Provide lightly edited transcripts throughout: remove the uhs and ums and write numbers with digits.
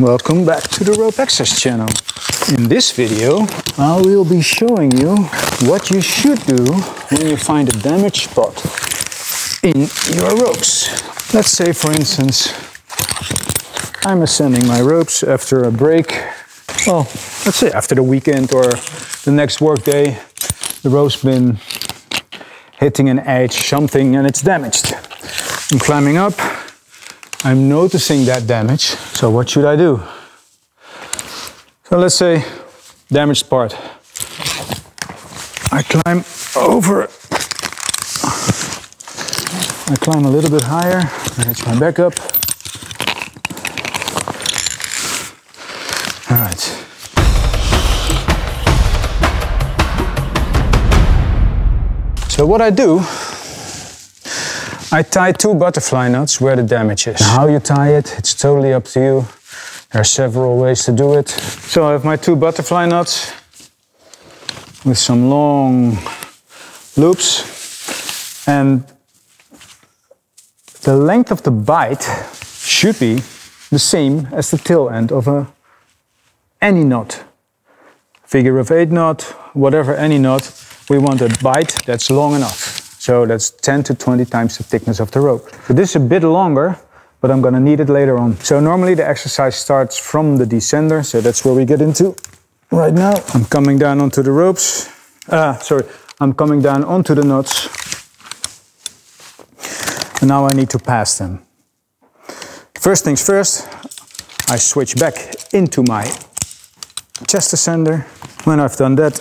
Welcome back to the Rope Access Channel. In this video I will be showing you what you should do when you find a damaged spot in your ropes. Let's say, for instance, I'm ascending my ropes after a break. Well, let's say after the weekend or the next work day, the rope's been hitting an edge, something, and it's damaged. I'm climbing up, I'm noticing that damage, so what should I do? So let's say, damaged part. I climb over, I climb a little bit higher, manage my back up. All right. So what I do, I tie two butterfly knots where the damage is. Now how you tie it, it's totally up to you. There are several ways to do it. So I have my two butterfly knots with some long loops, and the length of the bite should be the same as the tail end of any knot. Figure of 8 knot, whatever, any knot. We want a bite that's long enough. So that's 10 to 20 times the thickness of the rope. But this is a bit longer, but I'm gonna need it later on. So normally the exercise starts from the descender, so that's where we get into right now. I'm coming down onto the ropes. I'm coming down onto the knots. And now I need to pass them. First things first, I switch back into my chest descender. When I've done that,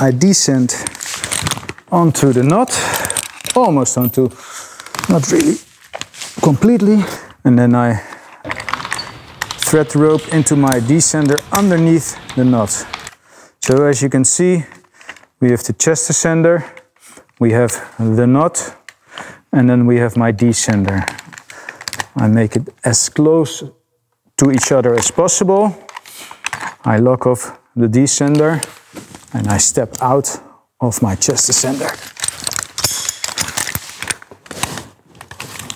I descend onto the knot, almost onto, not really, completely. And then I thread the rope into my descender underneath the knot. So as you can see, we have the chest descender, we have the knot, and then we have my descender. I make it as close to each other as possible. I lock off the descender and I step out of my chest descender.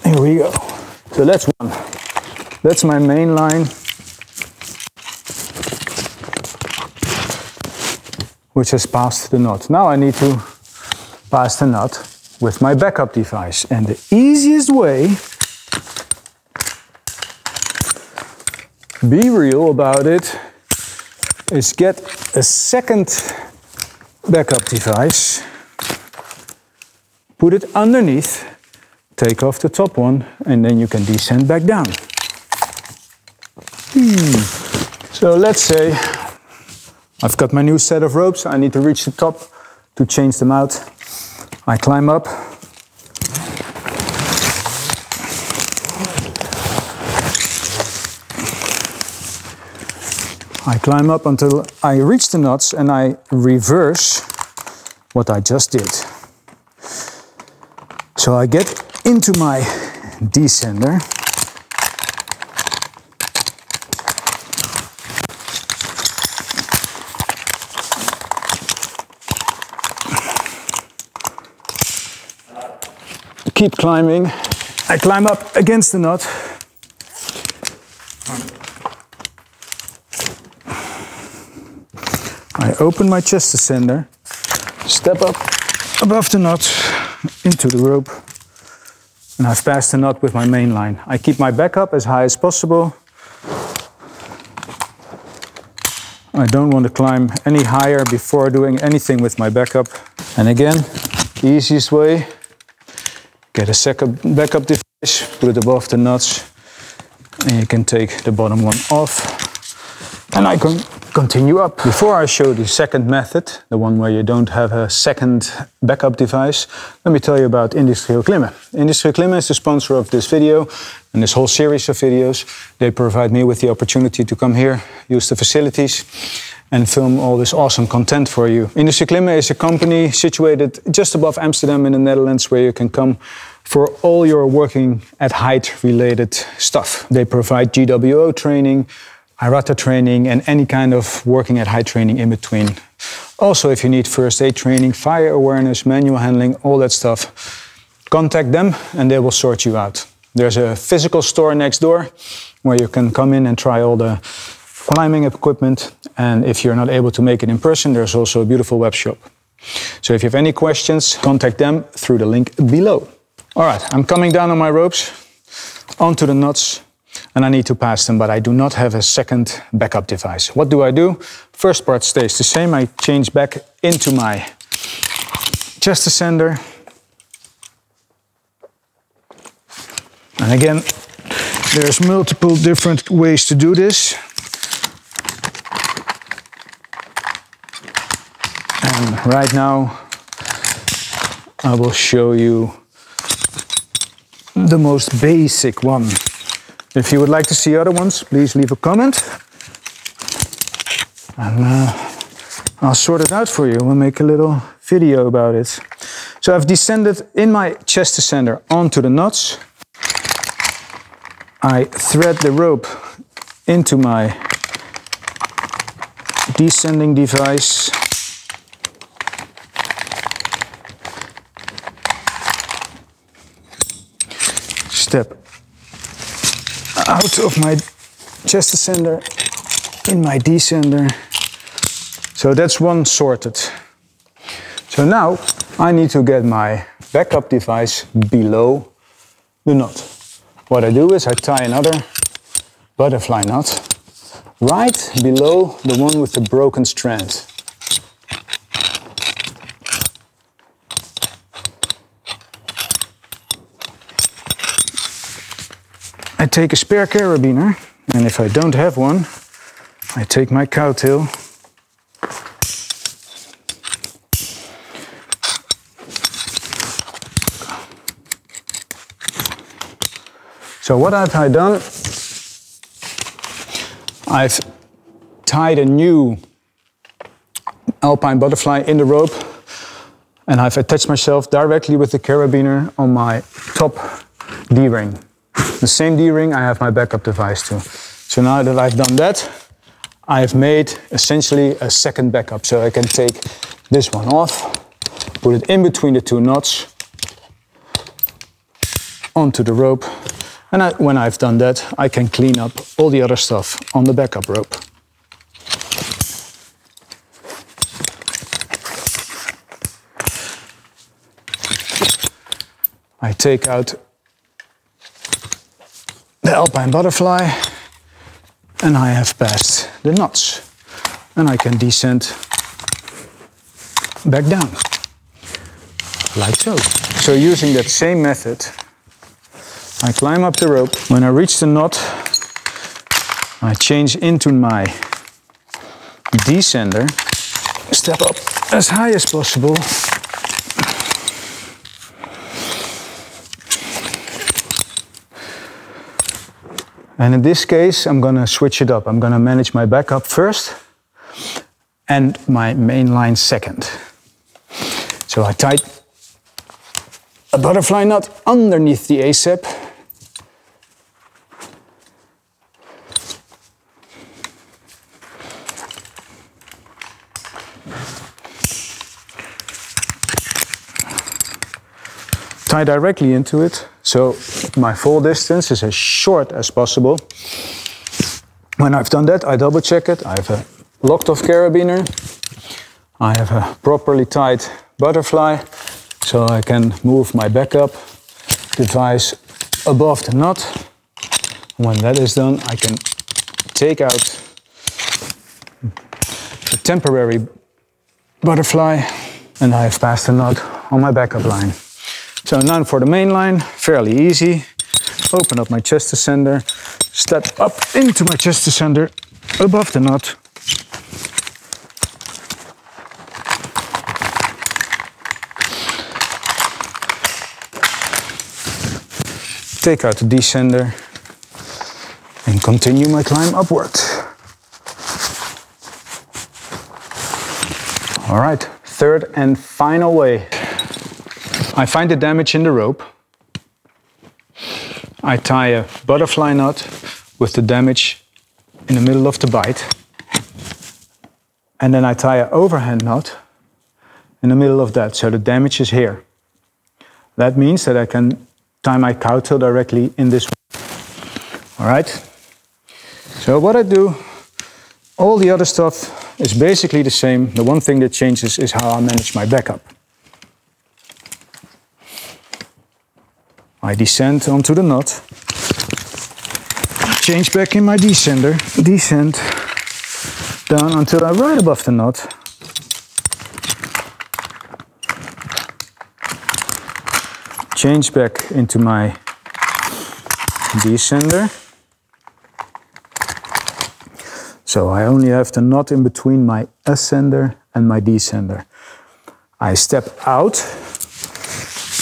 Here we go. So that's one. That's my main line, which has passed the knot. Now I need to pass the knot with my backup device. And the easiest way, be real about it, is get a second backup device, put it underneath, take off the top one, and then you can descend back down. So let's say I've got my new set of ropes, I need to reach the top to change them out. I climb up. I climb up until I reach the knots and I reverse what I just did. So I get into my descender. Keep climbing. I climb up against the knot. I open my chest descender, step up above the knot, into the rope, and I've passed the knot with my main line. I keep my back up as high as possible. I don't want to climb any higher before doing anything with my backup. And again, the easiest way, get a second backup device, put it above the knots, and you can take the bottom one off. And I can continue up. Before I show the second method, the one where you don't have a second backup device, let me tell you about Industrieel Klimmen. Industrieel Klimmen is the sponsor of this video and this whole series of videos. They provide me with the opportunity to come here, use the facilities, and film all this awesome content for you. Industrieel Klimmen is a company situated just above Amsterdam in the Netherlands, where you can come for all your working at height related stuff. They provide GWO training, Irata training, and any kind of working at height training in between. Also, if you need first aid training, fire awareness, manual handling, all that stuff, contact them and they will sort you out. There's a physical store next door where you can come in and try all the climbing equipment. And if you're not able to make it in person, there's also a beautiful web shop. So if you have any questions, contact them through the link below. All right, I'm coming down on my ropes, onto the knots, and I need to pass them, but I do not have a second backup device. What do? First part stays the same. I change back into my chest ascender. And again, there's multiple different ways to do this. And right now, I will show you the most basic one. If you would like to see other ones, please leave a comment. And I'll sort it out for you. We'll make a little video about it. So I've descended in my chest ascender onto the knots. I thread the rope into my descending device. Step out of my chest ascender, in my descender. So that's one sorted. So now I need to get my backup device below the knot. What I do is I tie another butterfly knot right below the one with the broken strand. I take a spare carabiner, and if I don't have one, I take my cowtail. So what have I done? I've tied a new Alpine butterfly in the rope, and I've attached myself directly with the carabiner on my top D-ring. The same D-ring I have my backup device to. So now that I've done that, I've made essentially a second backup. So I can take this one off, put it in between the two knots, onto the rope. And when I've done that, I can clean up all the other stuff on the backup rope. I take out the Alpine butterfly, and I have passed the knots, and I can descend back down like so. So using that same method, I climb up the rope. When I reach the knot, I change into my descender, step up as high as possible. And in this case, I'm going to switch it up. I'm going to manage my backup first and my main line second. So I tied a butterfly knot underneath the ASAP. Tie directly into it, so my fall distance is as short as possible. When I've done that, I double check it. I have a locked off carabiner. I have a properly tied butterfly, so I can move my backup device above the knot. When that is done, I can take out the temporary butterfly, and I have passed the knot on my backup line. So now for the main line, fairly easy. Open up my chest ascender, step up into my chest ascender, above the knot. Take out the descender and continue my climb upward. All right, third and final way. I find the damage in the rope. I tie a butterfly knot with the damage in the middle of the bite. And then I tie an overhand knot in the middle of that, so the damage is here. That means that I can tie my cowtail directly in this one. All right, So what I do, all the other stuff is basically the same. The one thing that changes is how I manage my backup. I descend onto the knot, change back in my descender, descend down until I'm right above the knot. Change back into my descender. So I only have the knot in between my ascender and my descender. I step out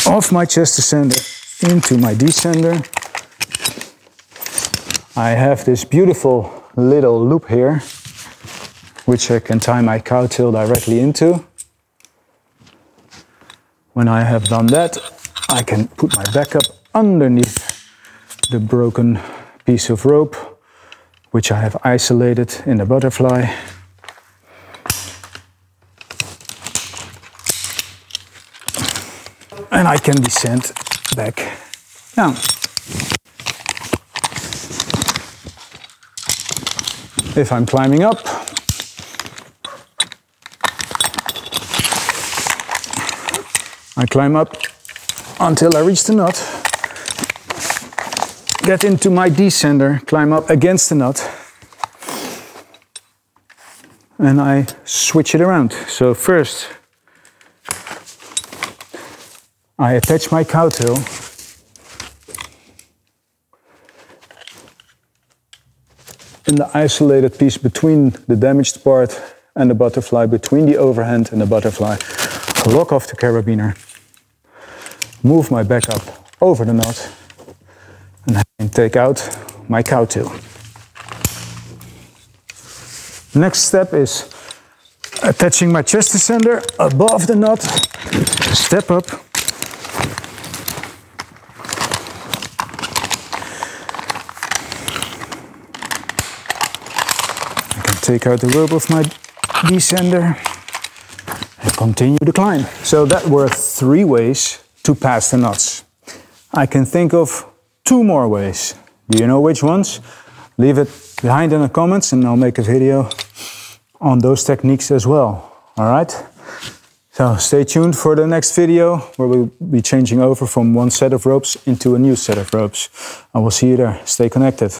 of my chest ascender into my descender. I have this beautiful little loop here, which I can tie my cowtail directly into. When I have done that, I can put my back up underneath the broken piece of rope, which I have isolated in the butterfly. And I can descend back down. If I'm climbing up, I climb up until I reach the knot, get into my descender, climb up against the knot, and I switch it around. So first, I attach my cowtail, in the isolated piece between the damaged part and the butterfly, between the overhand and the butterfly, lock off the carabiner, move my back up over the knot, and I can take out my cowtail. Next step is attaching my chest descender above the knot, step up, I can take out the rope of my descender and continue the climb. So that were three ways to pass the knots. I can think of two more ways. Do you know which ones? Leave it behind in the comments and I'll make a video on those techniques as well. Alright? So stay tuned for the next video where we'll be changing over from one set of ropes into a new set of ropes. I will see you there. Stay connected.